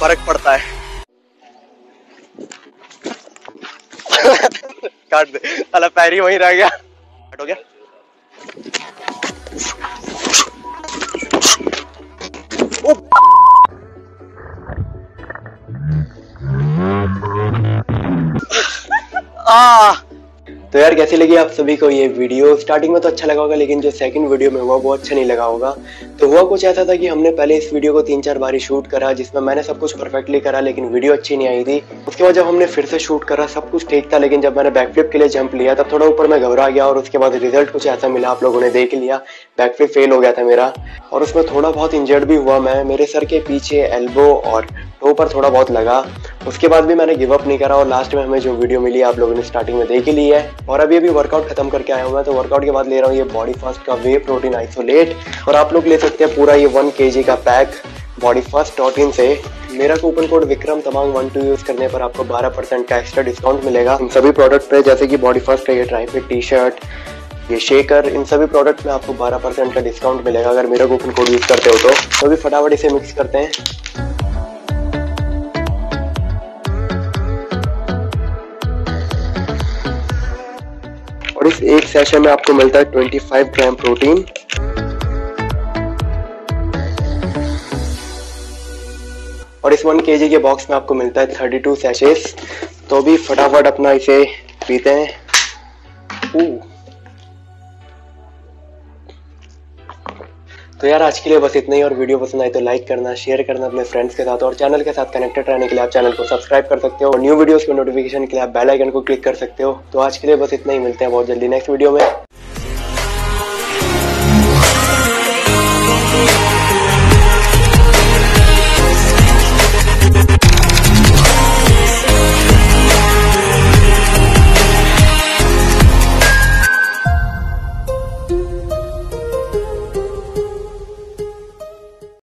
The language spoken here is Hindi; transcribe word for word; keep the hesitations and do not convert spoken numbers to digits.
फर्क पड़ता है। काट दे, अला पैर ही वहीं रह गया, काट हो गया। आ, तो यार कैसी लगी आप सभी को ये वीडियो? स्टार्टिंग में तो अच्छा लगा होगा, लेकिन जो सेकंड वीडियो में हुआ वो अच्छा नहीं लगा होगा। तो हुआ कुछ ऐसा था कि हमने पहले इस वीडियो को तीन चार बारी शूट करा, जिसमें मैंने सब कुछ परफेक्टली करा लेकिन वीडियो अच्छी नहीं आई थी। उसके बाद जब हमने फिर से शूट करा सब कुछ ठीक था, लेकिन जब मैंने बैकफ्लिप के लिए जंप लिया तब थोड़ा ऊपर मैं घबरा गया और उसके बाद रिजल्ट कुछ ऐसा मिला, आप लोगों ने देख लिया। बैकफ्लिप फेल हो गया था मेरा और उसमें थोड़ा बहुत इंजर्ड भी हुआ मैं, मेरे सर के पीछे एल्बो और टो पर थोड़ा बहुत लगा। उसके बाद भी मैंने गिव अप नहीं करा और लास्ट में हमें जो वीडियो मिली आप लोगों ने स्टार्टिंग में देख ली है। और अभी अभी वर्कआउट खत्म करके आया हूँ मैं, तो वर्कआउट के बाद ले रहा हूँ ये बॉडी फर्स्ट का वे प्रोटीन आइसोलेट। और आप लोग ले सकते हैं पूरा ये वन केजी का pack body first dot in से। मेरा coupon code Vikram Tamang one two use करने पर आपको बारह परसेंट का एक्स्ट्रा डिस्काउंट मिलेगा इन सभी प्रोडक्ट पे, जैसे कि बॉडी फर्स्ट का ये ट्राई फिट टी शर्ट, ये शेकर, इन सभी प्रोडक्ट में आपको बारह परसेंट का डिस्काउंट मिलेगा अगर मेरा कूपन कोड यूज करते हो तो। तो भी फटाफट इसे मिक्स करते हैं। और इस एक सेशन में आपको मिलता है पच्चीस ग्राम प्रोटीन। और इस वन केजी के बॉक्स में आपको मिलता है बत्तीस सैशेस। तो भी फटाफट अपना इसे पीते हैं। तो यार आज के लिए बस इतना ही, और वीडियो पसंद आई तो लाइक करना, शेयर करना अपने फ्रेंड्स के साथ। और चैनल के साथ कनेक्टेड रहने के लिए आप चैनल को सब्सक्राइब कर सकते हो और न्यू वीडियोस के नोटिफिकेशन के लिए आप बेल आइकन को क्लिक कर सकते हो। तो आज के लिए बस इतना ही, मिलते हैं बहुत जल्दी नेक्स्ट वीडियो में।